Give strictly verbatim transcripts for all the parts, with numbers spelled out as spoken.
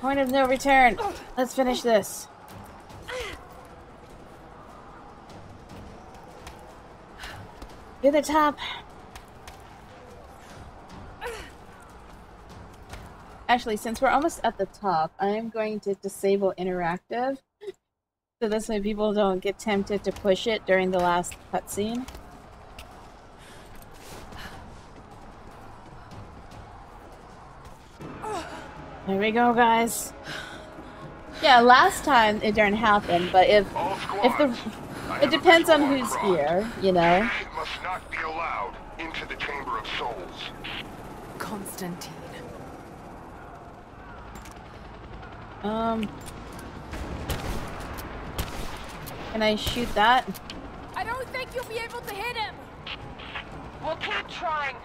Point of no return. Let's finish this. To the top. Actually, since we're almost at the top, I am going to disable interactive. So this way people don't get tempted to push it during the last cutscene. There we go, guys. Yeah, last time it didn't happen, but if if the it depends on who's here, you know. It must not be allowed into the Chamber of Souls. Constantine. Um. Can I shoot that? I don't think you'll be able to hit him! We'll keep trying.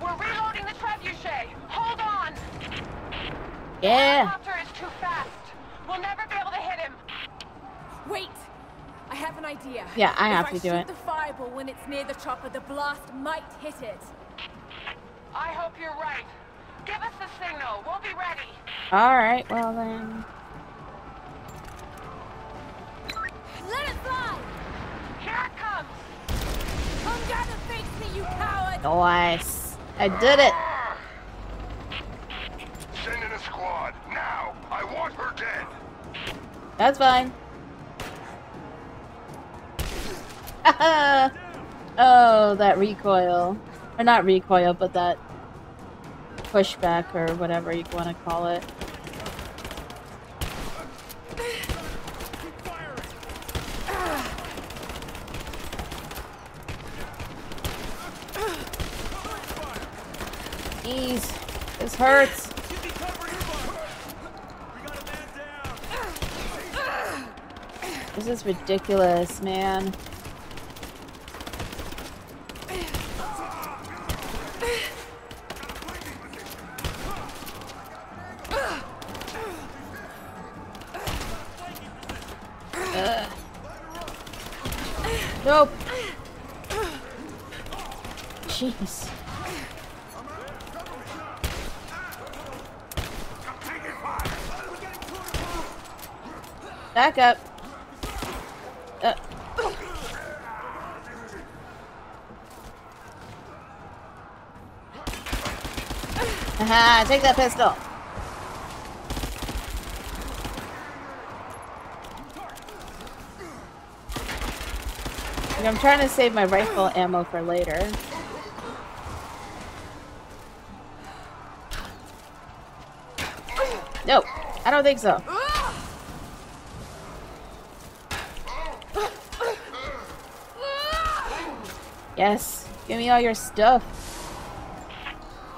We're reloading the trebuchet! Hold on! Yeah! The helicopter is too fast. We'll never be able to hit him. Wait! I have an idea. Yeah, I have if to I do shoot it. the fireball when it's near the chopper, the blast might hit it. I hope you're right. Give us the signal. We'll be ready. Alright, well then. Let it fly! Here it comes! Come down and face me, you coward! Nice! I did it! Send in a squad, now! I want her dead! That's fine. Oh, that recoil. Or not recoil, but that pushback or whatever you want to call it. Jeez, this hurts. This is ridiculous, man. Uh. Nope. Jeez. Back up. Uh. Aha, take that pistol. Like, I'm trying to save my rifle ammo for later. Nope, I don't think so. Yes, give me all your stuff.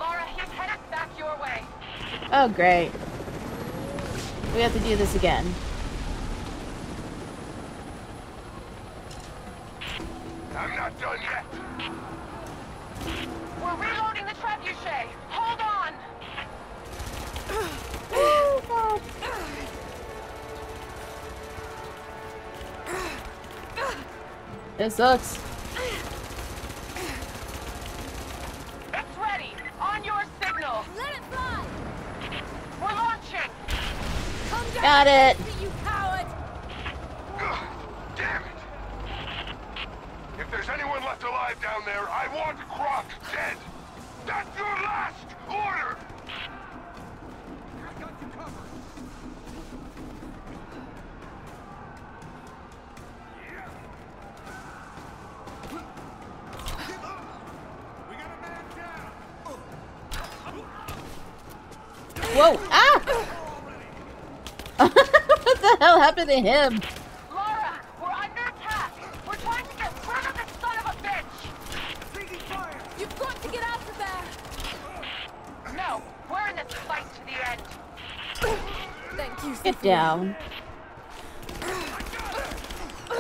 Lara, he's headed back your way. Oh, great. We have to do this again. I'm not done yet. We're reloading the trebuchet. Hold on. Oh, God. This sucks. Got it. You coward. Ugh, damn it. If there's anyone left alive down there, I want Croft dead. That's your last order. I got you covered. We got a man down. Whoa. Ah. What the hell happened to him? Lara, we're under attack. We're trying to get rid of this son of a bitch. You've got to get out of there. No, we're in this fight to the end. Thank you. Get down.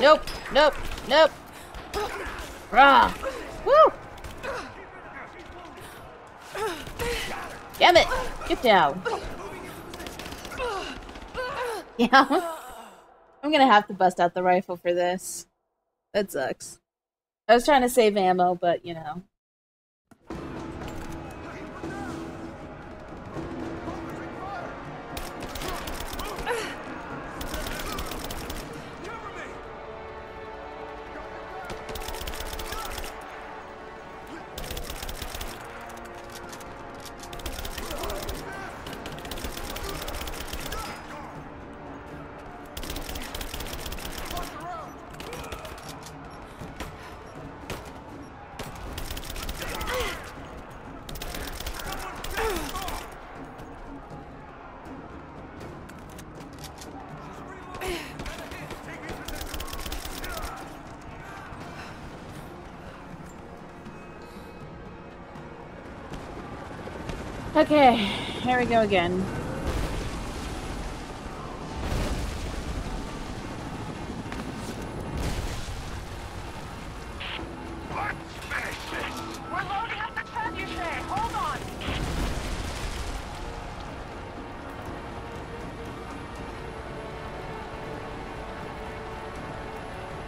Nope, nope, nope. Rah. Woo. Damn it. Get down. Yeah, I'm gonna have to bust out the rifle for this. That sucks. I was trying to save ammo, but you know. Okay, here we go again.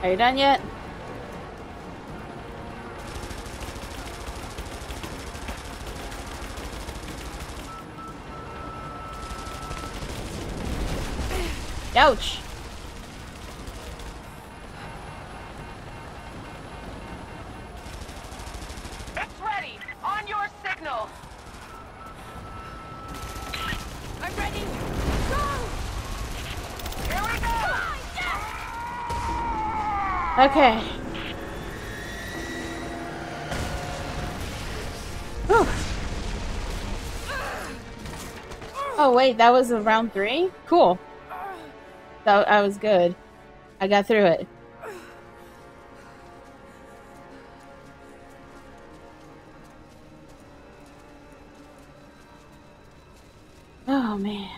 Are you done yet? Ouch! It's ready! On your signal! I'm ready! Go! Here we go! Oh, yes! Okay. Whew. Oh wait, that was a round three? Cool. That I was good. I got through it. Oh man.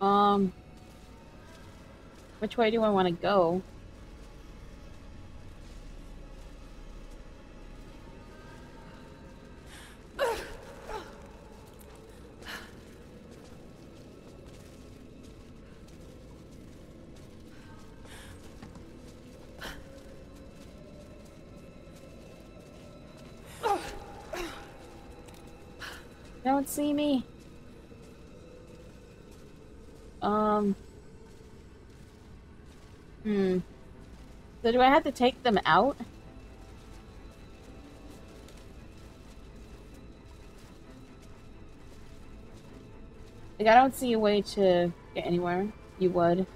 Um, which way do I want to go? Don't see me. Um. Hmm. So do I have to take them out? Like, I don't see a way to get anywhere. You would.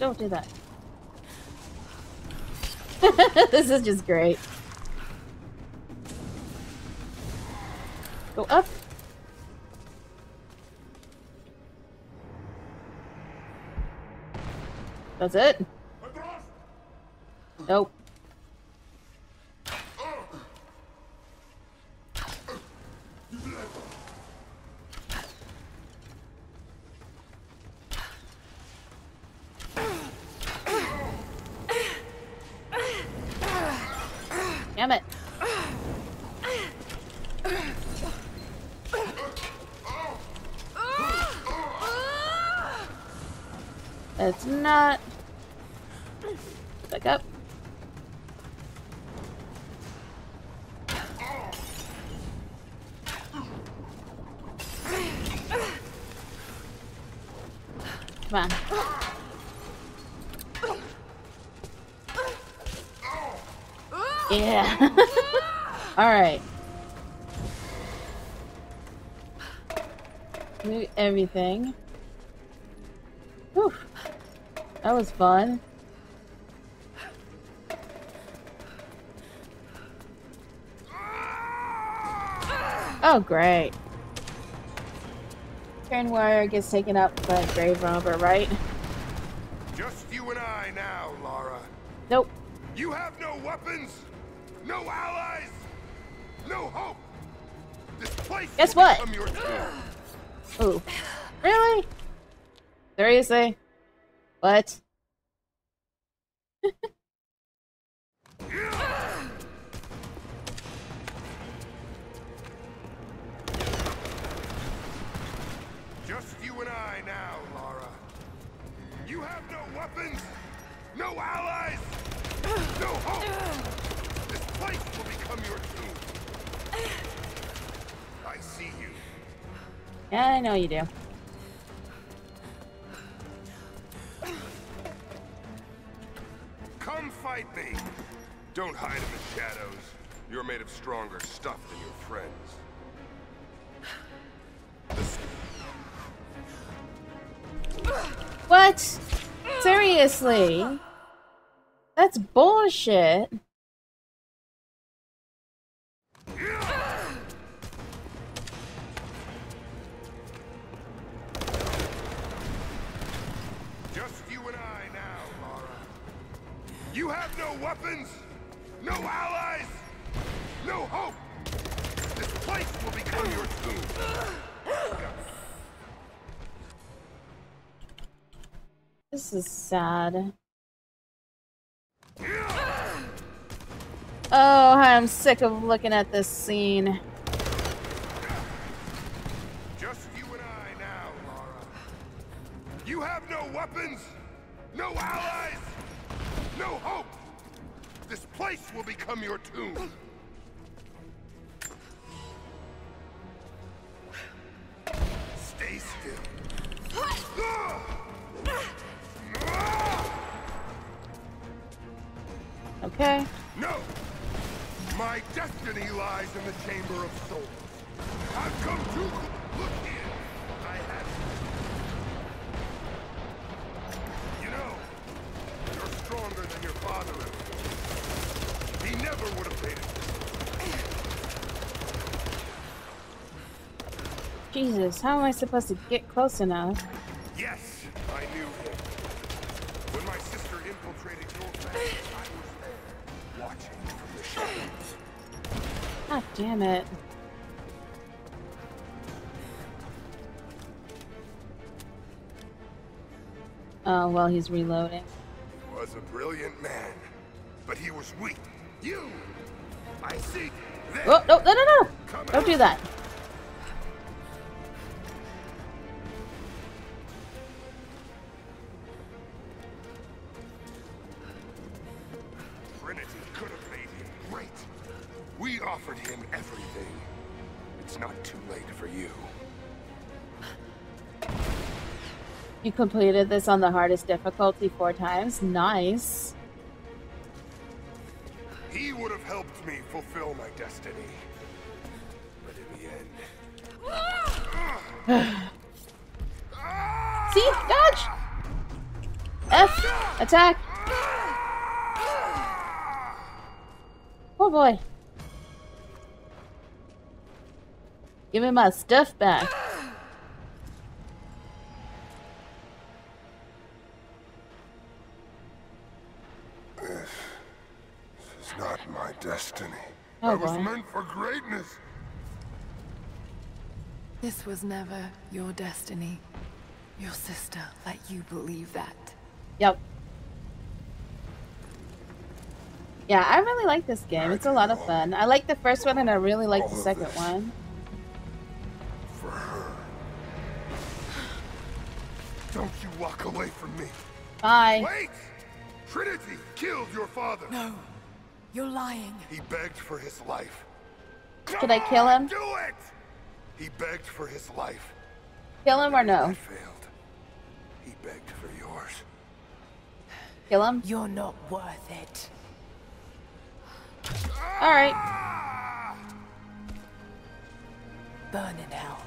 Don't do that. This is just great. Go up. That's it? Nope. Damn it. That's not... Back up. Come on. Yeah. All right. Move everything. Whew. That was fun. Oh, great. Turn wire gets taken up by Grave Robber, right? Just you and I now, Lara. Nope. You have no weapons. No allies! No hope! This place Guess what? Ooh. Really? Seriously? What? Just you and I now, Lara. You have no weapons! No allies! No hope! This place will become your tomb. I see you. Yeah, I know you do. fight me! Don't hide in the shadows. You're made of stronger stuff than your friends. What? Seriously? That's bullshit. Just you and I now, Lara. You have no weapons, no allies, no hope. This place will become your tomb. This is sad. Oh, I'm sick of looking at this scene. Just you and I now, Lara. You have no weapons, no allies, no hope. This place will become your tomb. Stay still. Okay. No! My destiny lies in the Chamber of Souls. I've come to look in. I have. You know, you're stronger than your father ever. He never would have made it. Jesus, how am I supposed to get close enough? Yes, I knew him. When my sister infiltrated your family, I was there, watching from the shadows. God damn it. Oh, well, he's reloading. He was a brilliant man, but he was weak. You! I see. Oh, no, no, no, no! Come Don't out. do that. You completed this on the hardest difficulty four times. Nice. He would have helped me fulfill my destiny. But in the end... See? Dodge! F! Attack! Oh boy. Give me my stuff back. Oh, I was boy. meant for greatness. This was never your destiny. Your sister let you believe that. Yep. Yeah, I really like this game. It's a lot of fun. I like the first one and I really like the second one. For her. Don't you walk away from me. Bye. Wait! Trinity killed your father. No. You're lying. He begged for his life. Should I kill him? Do it! He begged for his life. Kill him or no? He failed. He begged for yours. Kill him? You're not worth it. All right. Burn in hell.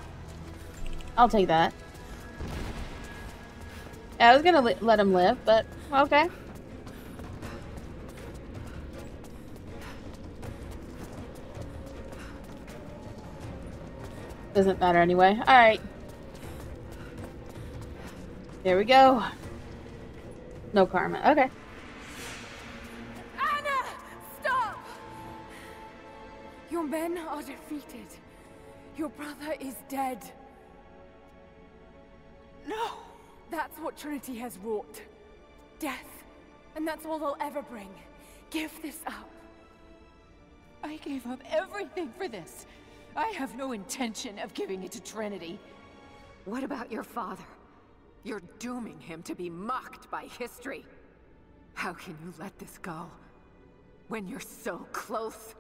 I'll take that. I was gonna let him live, but okay. Doesn't matter anyway. All right. There we go. No karma. Okay. Anna, stop! Your men are defeated. Your brother is dead. No! That's what Trinity has wrought. Death. And that's all they'll ever bring. Give this up. I gave up everything for this. I have no intention of giving it to Trinity. What about your father? You're dooming him to be mocked by history. How can you let this go when you're so close?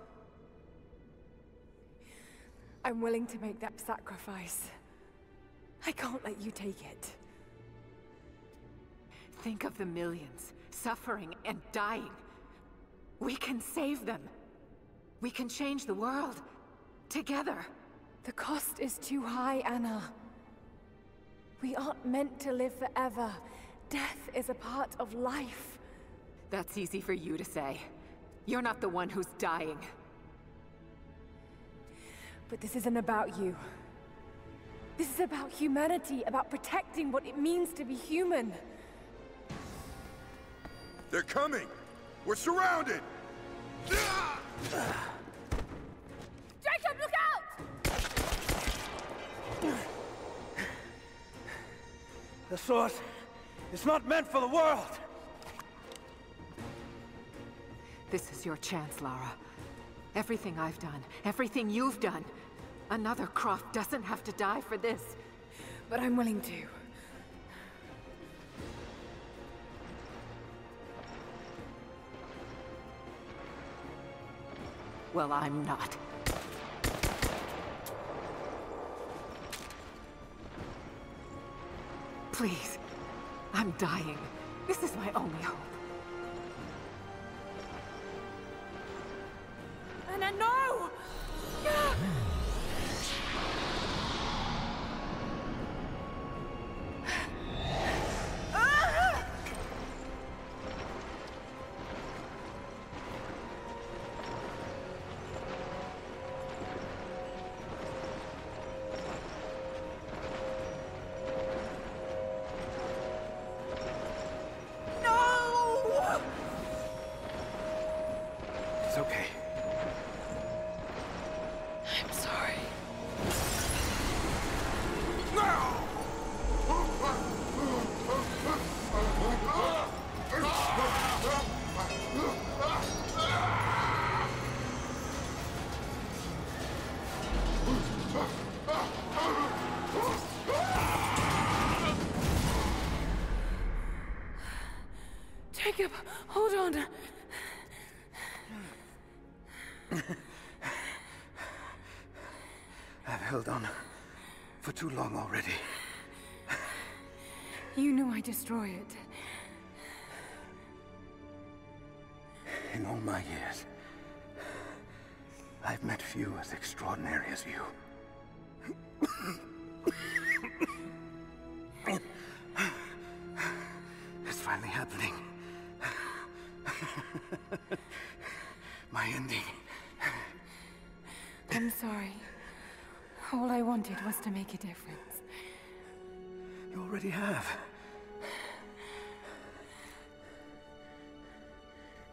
I'm willing to make that sacrifice. I can't let you take it. Think of the millions suffering and dying We can save them. We can change the world. Together. The cost is too high, Anna. We aren't meant to live forever. Death is a part of life. That's easy for you to say. You're not the one who's dying. But this isn't about you. This is about humanity, about protecting what it means to be human. They're coming! We're surrounded! Jacob, look out! The sword is not meant for the world! This is your chance, Lara. Everything I've done, everything you've done. Another Croft doesn't have to die for this. But I'm willing to. Well, I'm not. Please. I'm dying. This is my only hope. Anna, no! Jacob, hold on. I've held on for too long already. You know I destroy it. In all my years, I've met few as extraordinary as you. It's finally happening. My ending. I'm sorry. All I wanted was to make a difference. You already have.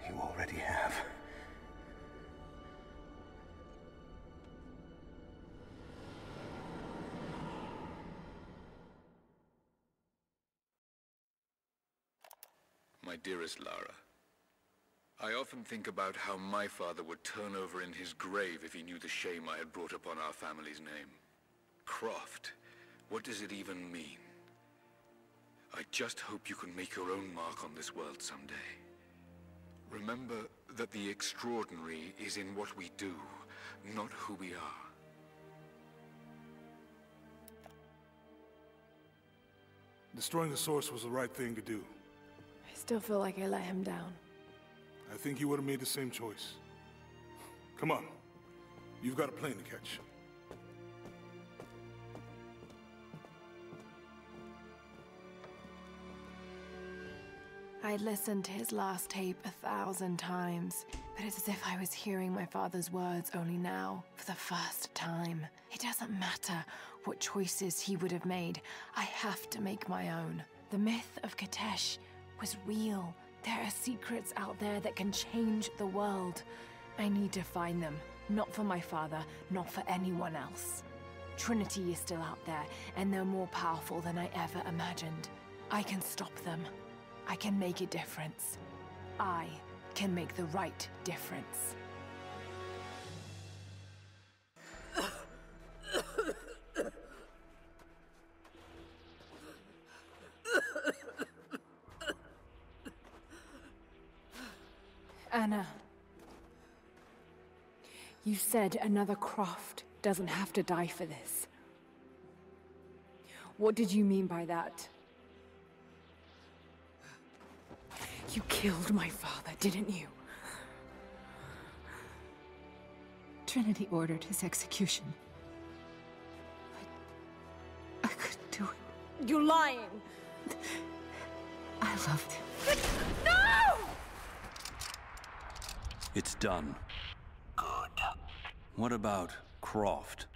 You already have. My dearest Lara, I often think about how my father would turn over in his grave if he knew the shame I had brought upon our family's name. Croft, what does it even mean? I just hope you can make your own mark on this world someday. Remember that the extraordinary is in what we do, not who we are. Destroying the source was the right thing to do. I still feel like I let him down. I think you would have made the same choice. Come on. You've got a plane to catch. I'd listened to his last tape a thousand times, but it's as if I was hearing my father's words only now, for the first time. It doesn't matter what choices he would have made. I have to make my own. The myth of Katesh was real. There are secrets out there that can change the world. I need to find them. Not for my father, not for anyone else. Trinity is still out there, and they're more powerful than I ever imagined. I can stop them. I can make a difference. I can make the right difference. Anna, you said another Croft doesn't have to die for this. What did you mean by that? You killed my father, didn't you? Trinity ordered his execution. But I couldn't do it. You're lying! I loved him. But no! It's done. Good. What about Croft?